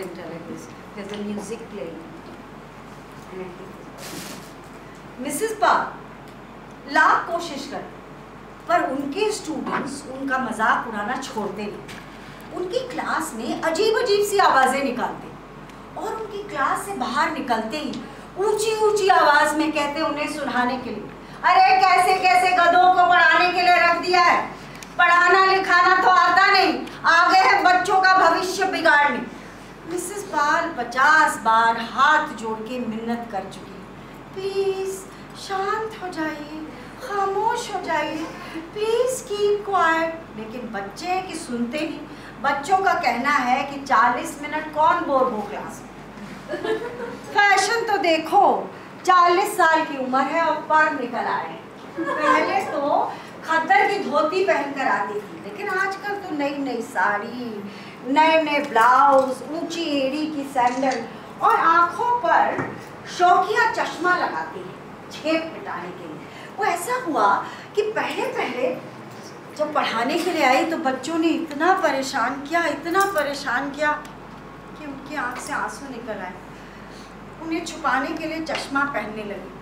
interludes. There's a music playing. Mrs Pal लाख कोशिश कर, पर उनके स्टूडेंट्स उनका मजाक उड़ाना छोड़ते नहीं। उनकी क्लास में अजीब अजीब सी आवाज़ें निकालते और उनकी क्लास से बाहर निकलते ही ऊंची ऊंची आवाज़ में कहते उन्हें सुनाने के लिए, अरे कैसे कैसे गधों को पढ़ाने के लिए रख दिया है, पढ़ाना लिखाना तो आता नहीं, आ गए हैं बच्चों का भविष्य बिगाड़ने। मिसेस पाल 50 बार हाथ जोड़ के मिन्नत कर चुकी, प्लीज़ शांत हो जाइए, खामोश हो जाइए, प्लीज़ कीप क्वाइट। लेकिन बच्चे हैं कि सुनते नहीं। बच्चों का कहना है कि 40 मिनट कौन बोर हो क्लास में। फैशन तो देखो, 40 साल की उम्र है और पर निकल आए। पहले तो खद्दर की धोती पहनकर आती थी, लेकिन आजकल तो नई नई साड़ी, नए नए ब्लाउज, ऊंची एड़ी की सैंडल और आँखों पर शौकिया चश्मा लगाती है छेप मिटाने के लिए। वो ऐसा हुआ कि पहले पहले जब पढ़ाने के लिए आई तो बच्चों ने इतना परेशान किया कि उनकी आँख से आंसू निकल आए। उन्हें छुपाने के लिए चश्मा पहनने लगी।